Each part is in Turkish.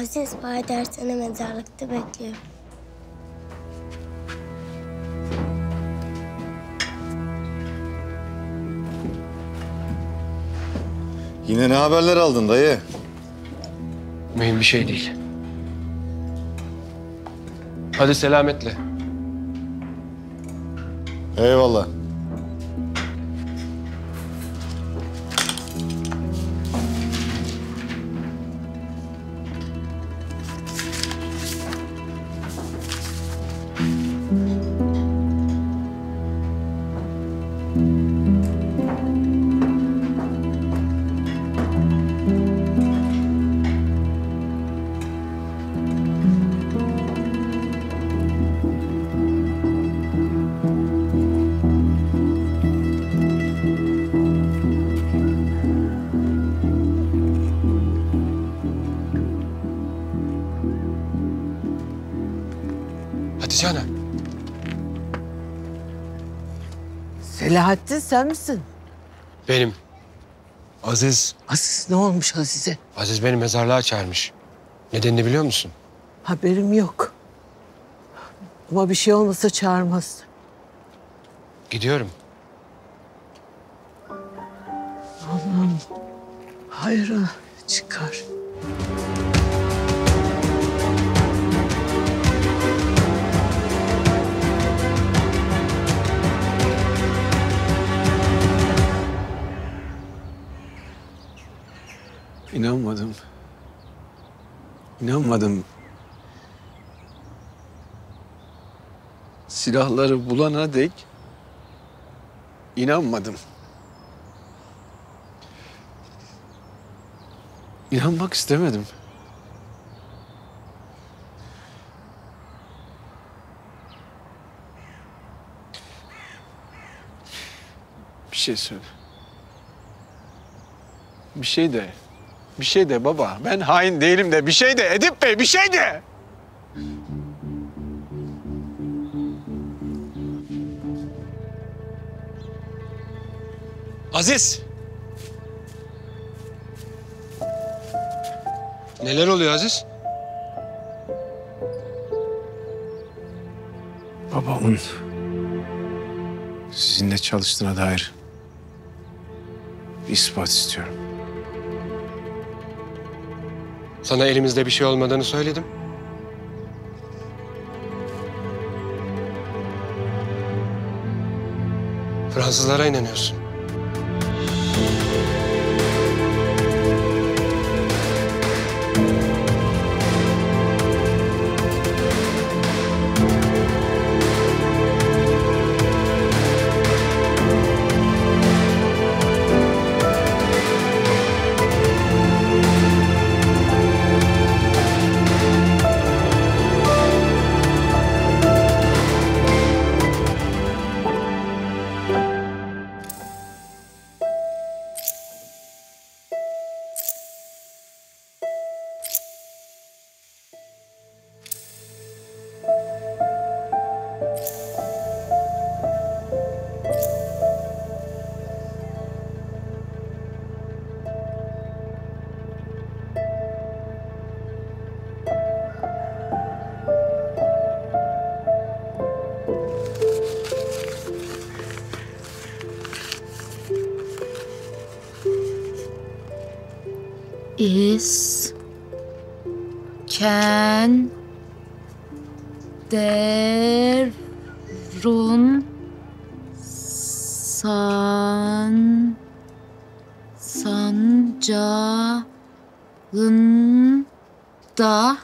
Aziz Payidar seni mezarlıkta bekliyor. Yine ne haberler aldın dayı? Mühim bir şey değil. Hadi selametle. Eyvallah. Selahattin sen misin? Benim. Aziz. Aziz ne olmuş Aziz'e? Aziz beni mezarlığa çağırmış. Nedenini biliyor musun? Haberim yok. Ama bir şey olmasa çağırmazdı. Gidiyorum. Allah'ım hayra çıkar. İnanmadım. İnanmadım. Silahları bulana dek inanmadım. İnanmak istemedim. Bir şey söyle. Bir şey de. Bir şey de baba, ben hain değilim de, bir şey de Edip Bey, bir şey de! Aziz! Neler oluyor Aziz? Babamın sizinle çalıştığına dair bir ispat istiyorum. Sana elimizde bir şey olmadığını söyledim. Fransızlara inanıyorsun. İskenderun sancağında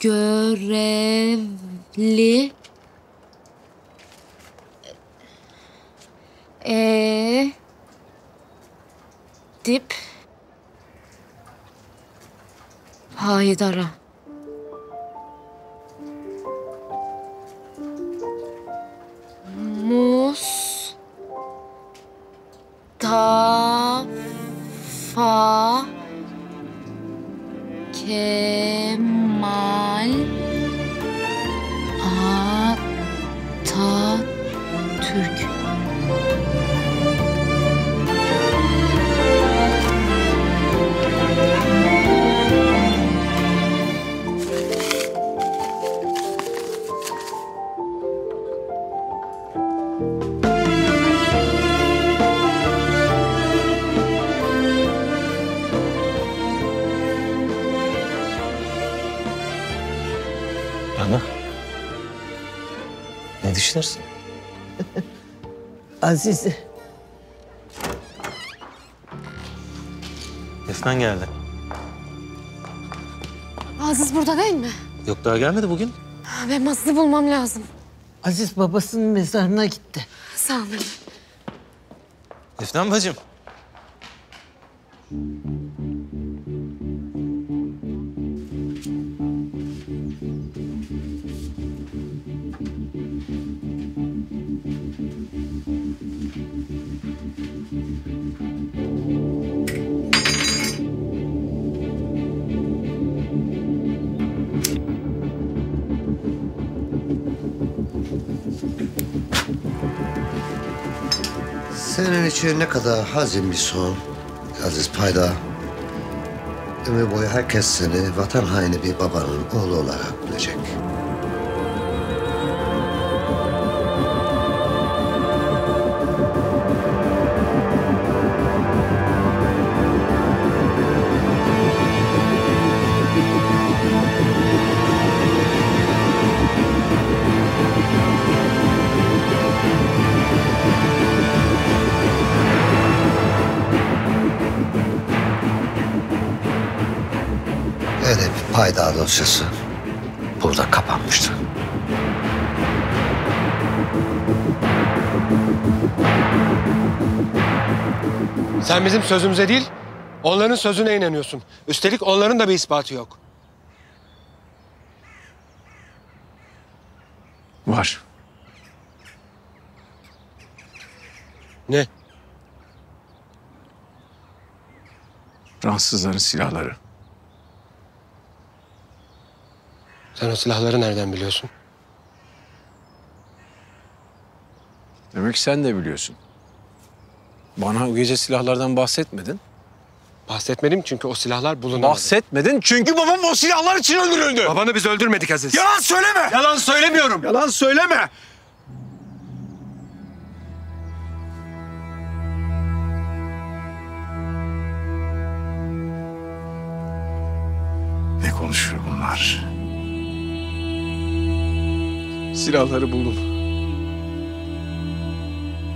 görevli Edip Payidar'a. Mustafa Kemal Atatürk. Ne düşünürsün? Aziz. Efnan geldi. Aziz burada değil mi? Yok, daha gelmedi bugün. Ben Aziz'i bulmam lazım. Aziz babasının mezarına gitti. Sağ olun. Efnan bacım. Senin için ne kadar hazin bir son Aziz Payidar. Ömür boyu herkes seni vatan haini bir babanın oğlu olarak bilecek. Edip Payidar dosyası burada kapanmıştı. Sen bizim sözümüze değil, onların sözüne inanıyorsun. Üstelik onların da bir ispatı yok. Var. Ne? Fransızların silahları. Sen o silahları nereden biliyorsun? Demek sen de biliyorsun. Bana o gece silahlardan bahsetmedin. Bahsetmedim çünkü o silahlar bulunamadı. Bahsetmedin çünkü babam o silahlar için öldürüldü. Babanı biz öldürmedik Aziz. Yalan söyleme! Yalan söylemiyorum. Yalan söyleme! Ne konuşuyor bunlar? Silahları buldum.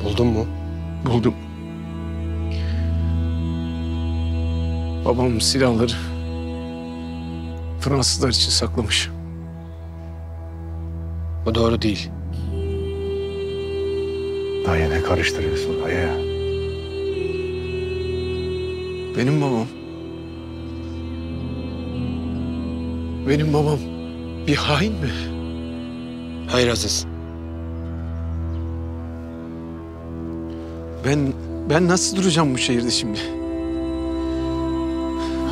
Buldun mu? Buldum. Babam silahları Fransızlar için saklamış. Bu doğru değil. Dayı ne karıştırıyorsun dayı? Benim babam. Benim babam bir hain mi? Hayır Aziz. Ben nasıl duracağım bu şehirde şimdi?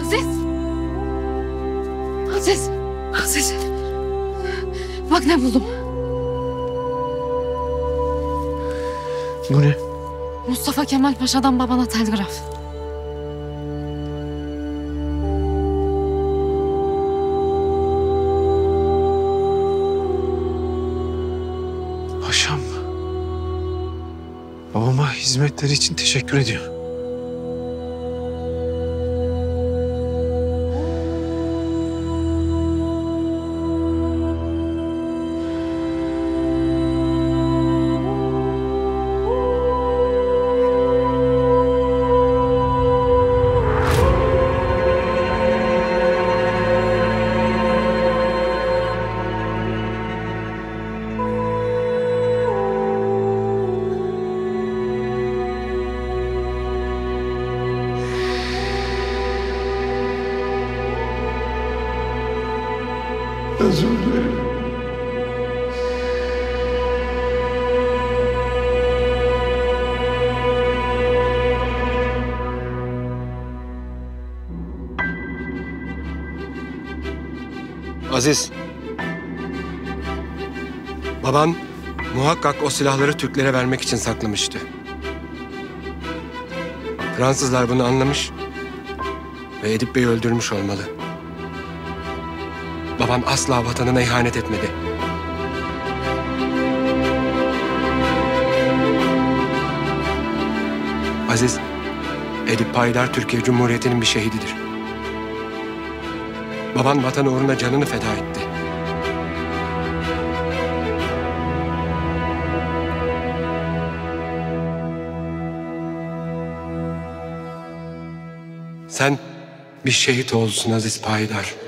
Aziz! Aziz! Aziz! Bak ne buldum. Bu ne? Mustafa Kemal Paşa'dan babana telgraf. Babama hizmetleri için teşekkür ediyor. Özür dilerim. Aziz. Baban muhakkak o silahları Türklere vermek için saklamıştı. Fransızlar bunu anlamış ve Edip Bey'i öldürmüş olmalı. Baban asla vatanına ihanet etmedi. Aziz, Edip Payidar Türkiye Cumhuriyeti'nin bir şehididir. Baban vatan uğruna canını feda etti. Sen bir şehit oğlusun Aziz Payidar.